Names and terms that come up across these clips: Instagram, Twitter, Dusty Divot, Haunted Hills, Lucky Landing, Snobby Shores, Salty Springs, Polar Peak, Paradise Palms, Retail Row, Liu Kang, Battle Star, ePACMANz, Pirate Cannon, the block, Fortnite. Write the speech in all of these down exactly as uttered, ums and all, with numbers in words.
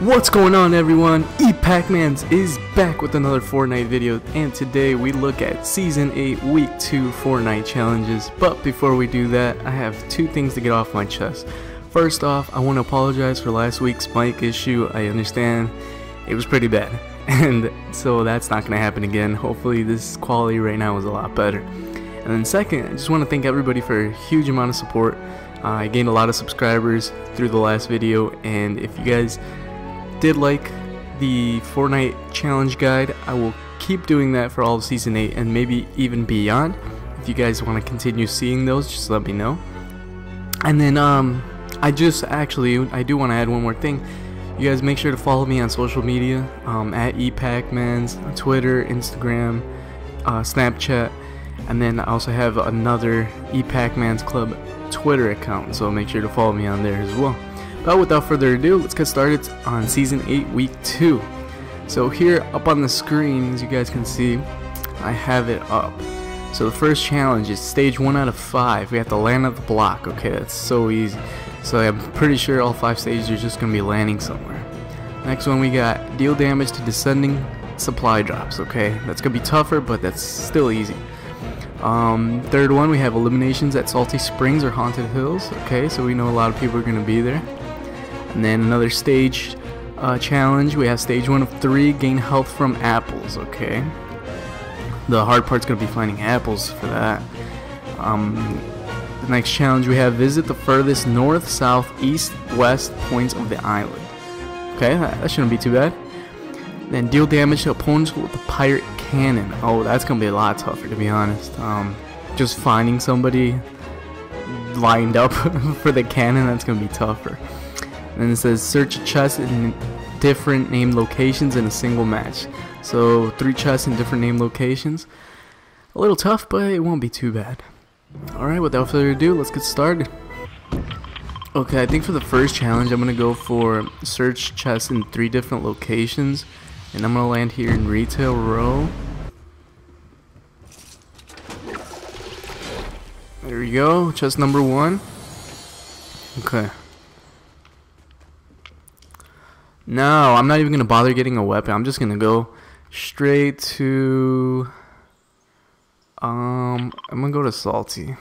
What's going on, everyone? ePACMANz is back with another Fortnite video, and today we look at Season eight Week two Fortnite challenges. But before we do that, I have two things to get off my chest. First off, I want to apologize for last week's mic issue. I understand. It was pretty bad, and so that's not going to happen again. Hopefully this quality right now is a lot better. And then second, I just want to thank everybody for a huge amount of support. Uh, I gained a lot of subscribers through the last video, and if you guys did like the Fortnite challenge guide, I will keep doing that for all of season eight and maybe even beyond. If you guys want to continue seeing those, just let me know. And then um I just actually I do want to add one more thing. You guys make sure to follow me on social media, um at ePACMANz on Twitter, Instagram, uh, Snapchat, and then I also have another ePACMANz Club Twitter account, so make sure to follow me on there as well. But without further ado, let's get started on Season eight, Week two. So here, up on the screen, as you guys can see, I have it up. So the first challenge is Stage one out of five. We have to land at the block. Okay, that's so easy. So I'm pretty sure all five stages are just going to be landing somewhere. Next one we got, deal damage to descending supply drops. Okay, that's going to be tougher, but that's still easy. Um, third one, we have eliminations at Salty Springs or Haunted Hills. Okay, so we know a lot of people are going to be there. And then another stage uh, challenge, we have stage one of three, gain health from apples, okay. The hard part's going to be finding apples for that. Um, the next challenge we have, visit the furthest north, south, east, west points of the island. Okay, that, that shouldn't be too bad. Then deal damage to opponents with the Pirate Cannon. Oh, that's going to be a lot tougher, to be honest. Um, just finding somebody lined up for the cannon, that's going to be tougher. And it says search a chest in different named locations in a single match. So three chests in different named locations. A little tough, but it won't be too bad. Alright, without further ado, let's get started. Okay, I think for the first challenge, I'm going to go for search chests in three different locations. And I'm going to land here in Retail Row. There we go, chest number one. Okay. No, I'm not even going to bother getting a weapon. I'm just going to go straight to... Um, I'm going to go to Salty.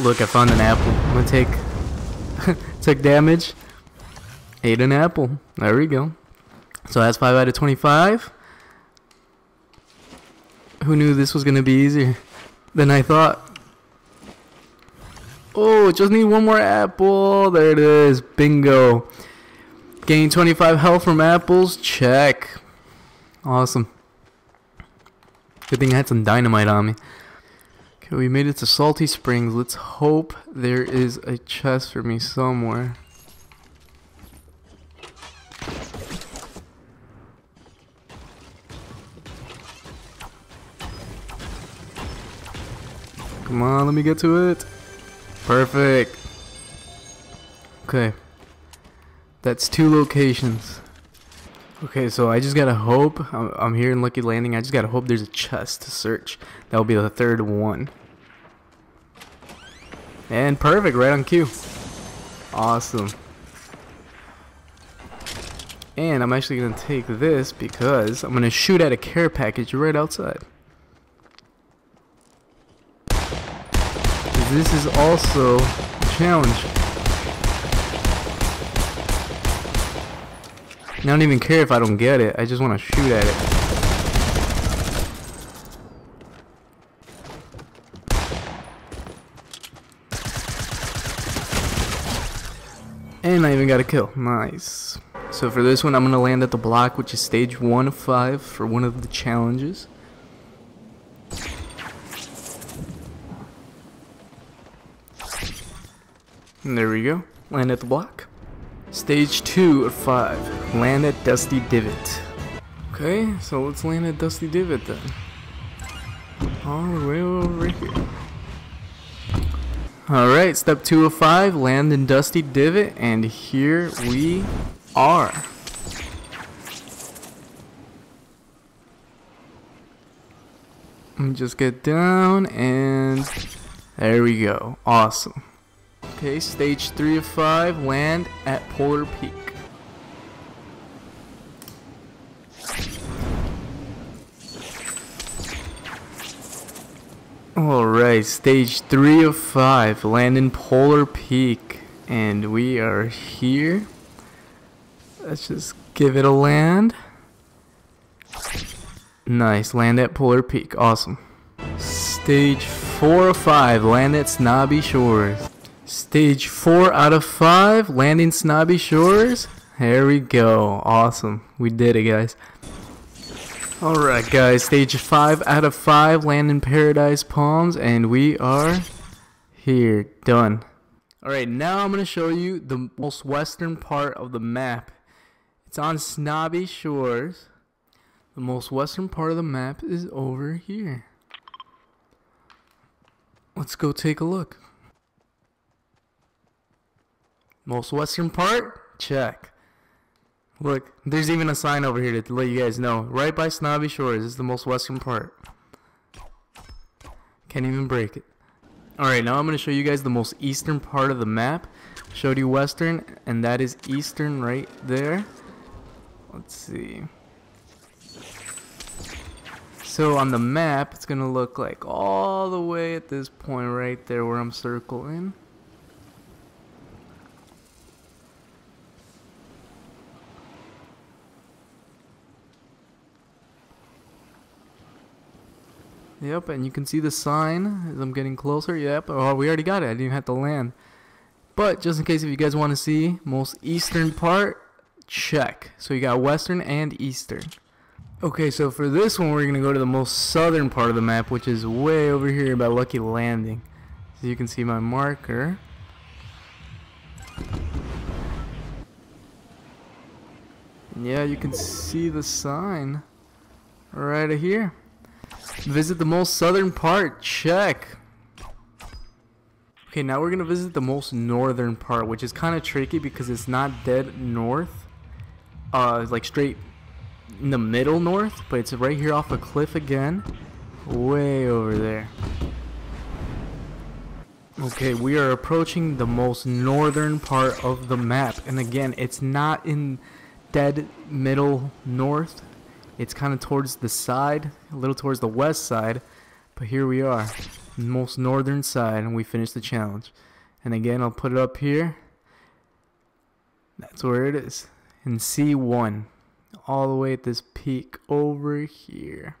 Look, I found an apple. I'm going to take... took damage. Ate an apple. There we go. So that's five out of twenty-five. Who knew this was going to be easier than I thought? Oh, just need one more apple. There it is. Bingo. Gain twenty-five health from apples. Check. Awesome. Good thing I had some dynamite on me. Okay, we made it to Salty Springs. Let's hope there is a chest for me somewhere. Come on, let me get to it. Perfect. Okay. That's two locations. Okay, so I just gotta hope. I'm, I'm here in Lucky Landing. I just gotta hope there's a chest to search. That'll be the third one. And perfect, right on cue. Awesome. And I'm actually gonna take this because I'm gonna shoot at a care package right outside. This is also a challenge. I don't even care if I don't get it. I just want to shoot at it. And I even got a kill. Nice. So for this one, I'm going to land at the block, which is stage one of five for one of the challenges. And there we go. Land at the block. Stage two of five. Land at Dusty Divot. Okay, so let's land at Dusty Divot then. All the way over here. Alright, step two of five. Land in Dusty Divot. And here we are. Let me just get down and there we go. Awesome. Okay, stage three of five, land at Polar Peak. Alright, stage three of five, land in Polar Peak. And we are here. Let's just give it a land. Nice, land at Polar Peak, awesome. Stage four of five, land at Snobby Shores. Stage four out of five, landing Snobby Shores. There we go, awesome. We did it, guys. Alright guys, stage five out of five, landing Paradise Palms, and we are here, done. Alright, now I'm going to show you the most western part of the map. It's on Snobby Shores. The most western part of the map is over here. Let's go take a look. Most western part? Check. Look, there's even a sign over here to let you guys know. Right by Snobby Shores is the most western part. Can't even break it. Alright, now I'm going to show you guys the most eastern part of the map. Showed you western, and that is eastern right there. Let's see. So on the map, it's going to look like all the way at this point right there where I'm circling. Yep, and you can see the sign as I'm getting closer. Yep, oh, we already got it. I didn't even have to land. But just in case if you guys want to see most eastern part, check. So you got western and eastern. Okay, so for this one, we're going to go to the most southern part of the map, which is way over here by Lucky Landing. So you can see my marker. Yeah, you can see the sign right here. Visit the most southern part, check. Okay, now we're gonna visit the most northern part, which is kind of tricky because it's not dead north, uh, it's like straight in the middle north, but it's right here off a cliff again, way over there. Okay, we are approaching the most northern part of the map, and again, it's not in dead middle north. It's kind of towards the side, a little towards the west side, but here we are, most northern side, and we finished the challenge. And again, I'll put it up here. That's where it is, in C one, all the way at this peak over here.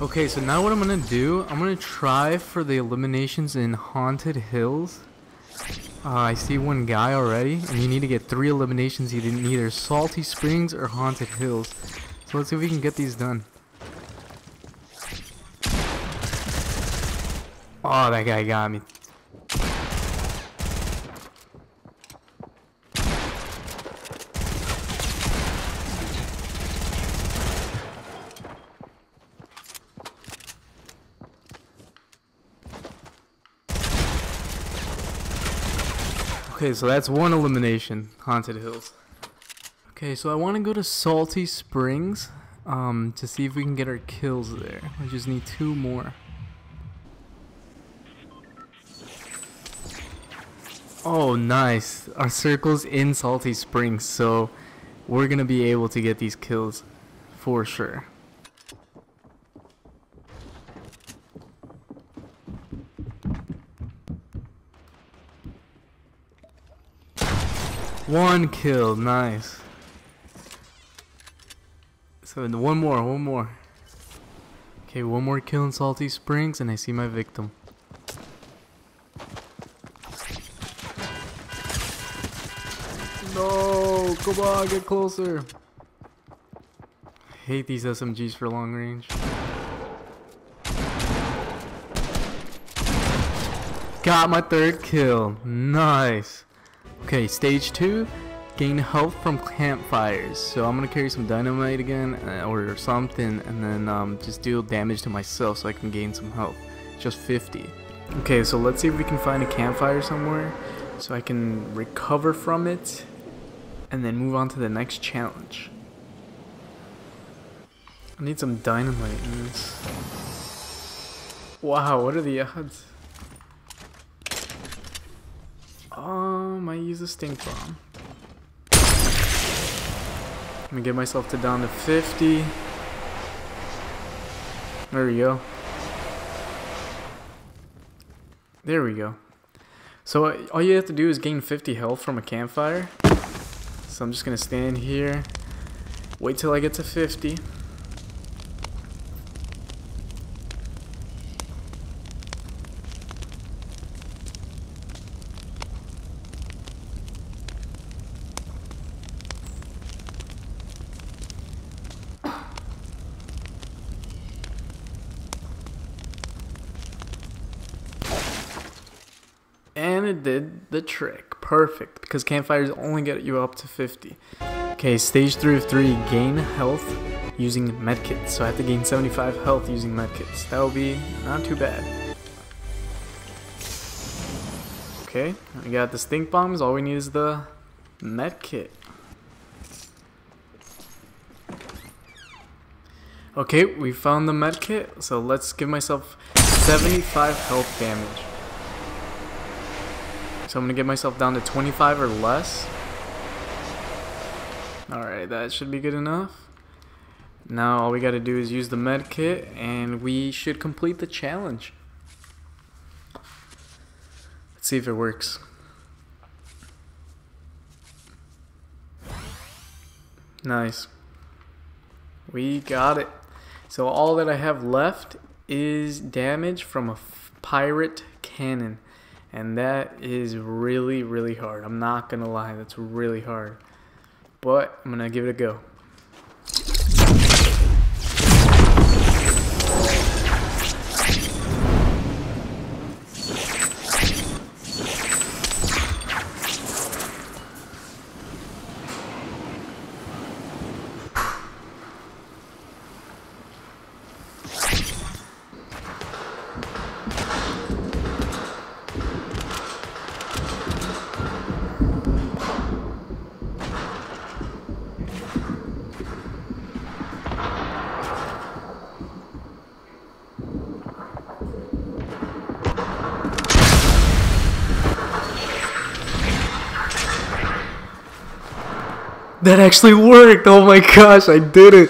Okay, so now what I'm going to do, I'm going to try for the eliminations in Haunted Hills. Uh, I see one guy already, and you need to get three eliminations. You didn't either Salty Springs or Haunted Hills. So let's see if we can get these done. Oh, that guy got me. Okay, so that's one elimination, Haunted Hills. Okay, so I want to go to Salty Springs um, to see if we can get our kills there. I just need two more. Oh, nice. Our circle's in Salty Springs, so we're going to be able to get these kills for sure. One kill, nice. So one more, one more. Okay, one more kill in Salty Springs, and I see my victim. No, come on, get closer. I hate these S M Gs for long range. Got my third kill, nice. Okay, stage two, gain health from campfires. So I'm gonna carry some dynamite again uh, or something, and then um, just deal damage to myself so I can gain some health. Just fifty. Okay, so let's see if we can find a campfire somewhere so I can recover from it and then move on to the next challenge. I need some dynamite in this. Wow, what are the odds? Um, I use a stink bomb. Let me get myself to down to fifty. There we go. There we go. So uh, all you have to do is gain fifty health from a campfire. So I'm just gonna stand here, wait till I get to fifty. And it did the trick. Perfect, because campfires only get you up to fifty. Okay, stage three of three, gain health using medkits. So I have to gain seventy-five health using medkits. That will be not too bad. Okay, we got the stink bombs. All we need is the medkit. Okay, we found the medkit. So let's give myself seventy-five health damage. So I'm gonna get myself down to twenty-five or less. Alright, that should be good enough. Now all we gotta do is use the med kit and we should complete the challenge. Let's see if it works. Nice. We got it. So all that I have left is damage from a pirate cannon. And that is really, really hard. I'm not gonna lie, that's really hard. But I'm gonna give it a go. That actually worked! Oh my gosh, I did it!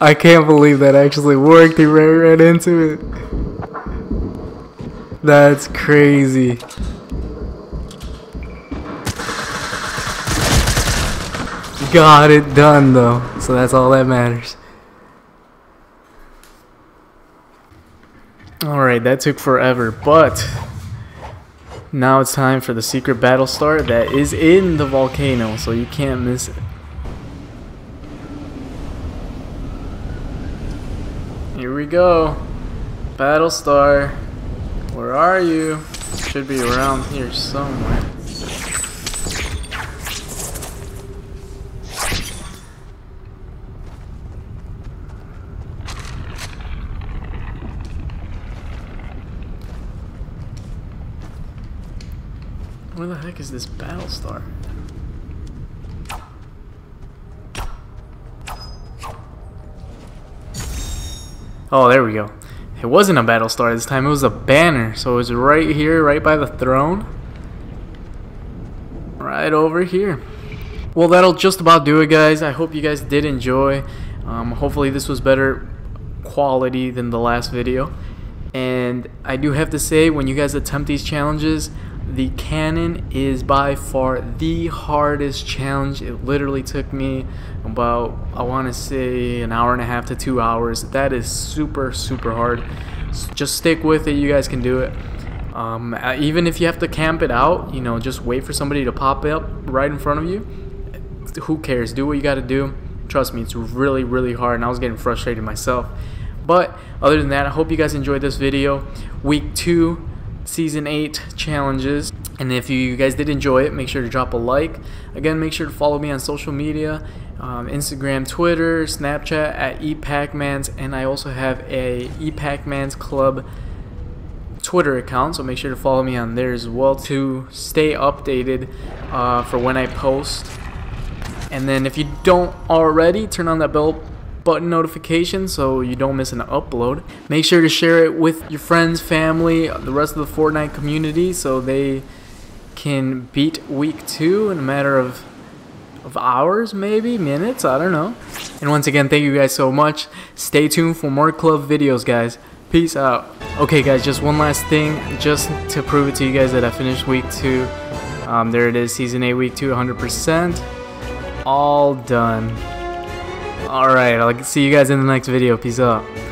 I can't believe that actually worked. He ran right into it. That's crazy. Got it done though. So that's all that matters. Alright, that took forever, but now it's time for the secret battle star that is in the volcano, so you can't miss it. Here we go. Battle star. Where are you? Should be around here somewhere. Where the heck is this battle star? Oh, there we go. It wasn't a battle star this time, it was a banner. So it was right here, right by the throne. Right over here. Well, that'll just about do it, guys. I hope you guys did enjoy. Um, hopefully this was better quality than the last video. And I do have to say, when you guys attempt these challenges, the cannon is by far the hardest challenge. It literally took me about, I want to say, an hour and a half to two hours. That is super, super hard. So just stick with it. You guys can do it. Um, even if you have to camp it out, you know, just wait for somebody to pop up right in front of you. Who cares? Do what you got to do. Trust me, it's really, really hard, and I was getting frustrated myself. But other than that, I hope you guys enjoyed this video. Week two. Season eight challenges, and if you guys did enjoy it, make sure to drop a like. Again, make sure to follow me on social media, um, Instagram, Twitter, Snapchat at ePACMANz, and I also have a ePACMANz Club Twitter account, so make sure to follow me on there as well to stay updated uh, for when I post. And then if you don't already, turn on that bell button notification so you don't miss an upload. Make sure to share it with your friends, family, the rest of the Fortnite community so they can beat week two in a matter of of hours, maybe minutes, I don't know. And once again, thank you guys so much. Stay tuned for more club videos, guys. Peace out. Okay guys, just one last thing, just to prove it to you guys that I finished week two. Um, there it is, season eight, week two, one hundred percent all done. Alright, I'll see you guys in the next video. Peace out.